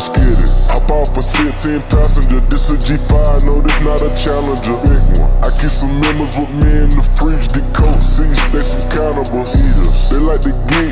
let's get it. Hop off a 16 passenger, this a G5, no this not a Challenger. Big one. I keep some members with me in the fridge, the coat seats, they some cannibals. Eaters. They like to get.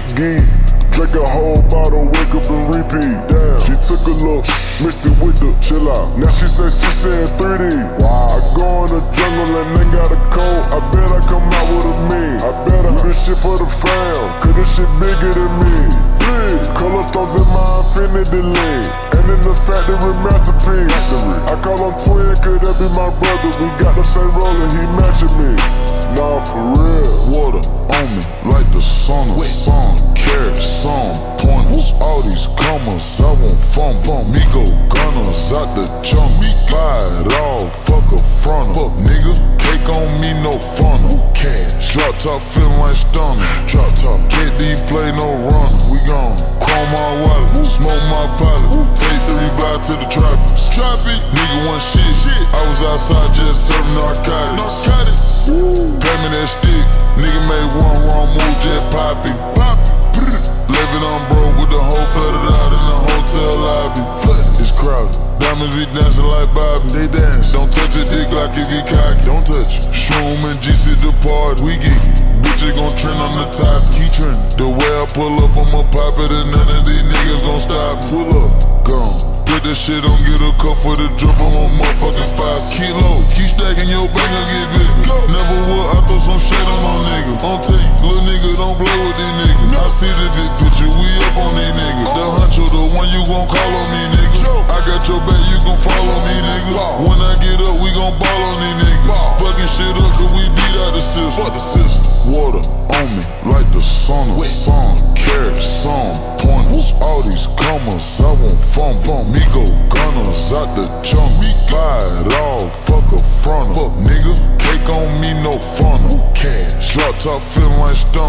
Drink a whole bottle, wake up and repeat. Damn, she took a look, mixed it with the chill out. Now she said 3D. Wow. I go in the jungle and they got a cold. I bet I come out with a mean. I bet I do this shit for the fam, cause this shit bigger than me. Big color stones in my infinity lane, and in the factory masterpiece. I call him twin, could that be my brother? We got the same roller, he matching me. Nah, for real. Water on me like the sun. Some pointers, all these commas, I want fun. Me go gunners out the junk, me buy it all, fuck a frontal. Fuck nigga, cake on me, no funnel. Cash, drop top, feelin' like stunner. Drop top, KD play no runner. We gon' chrome my wallet, smoke my pilot. Take the revive to the trappers. Trap it, nigga want shit. I was outside just serving narcotics. Pay me that stick, nigga made one wrong move, just pop it. Living on broke with the whole flooded out in the hotel lobby. It's crowded, diamonds be dancing like Bobby. They dance, don't touch it, dick like it get cocky. Don't touch it. Shroom and GC the party, we get it. Bitches gon' trend on the top, keep trending. The way I pull up, I'ma pop it and none of these niggas gon' stop. Pull up, gone. Put that shit on, get a cup for the drip, I'm on motherfucking 5 kilo. Keep stacking your bank, I get bigger. Never will, I throw some shit on my nigga. On tape, little nigga, don't play with these niggas. I see the big picture, we up on these niggas. The huncho, the one you gon' call on these niggas. I got your back, you gon' follow me, niggas. When I get up, we gon' ball on these niggas. Fucking shit up, cause we beat out the system. Fuck the system. Water on me, like the sun of sun. Carrots, sun, pointers, all these commas, I want fun. Me go gunners out the junk, me buy it all, fuck a frontal. Fuck nigga, cake on me, no funnel. Cash, drop top, feelin' like stun.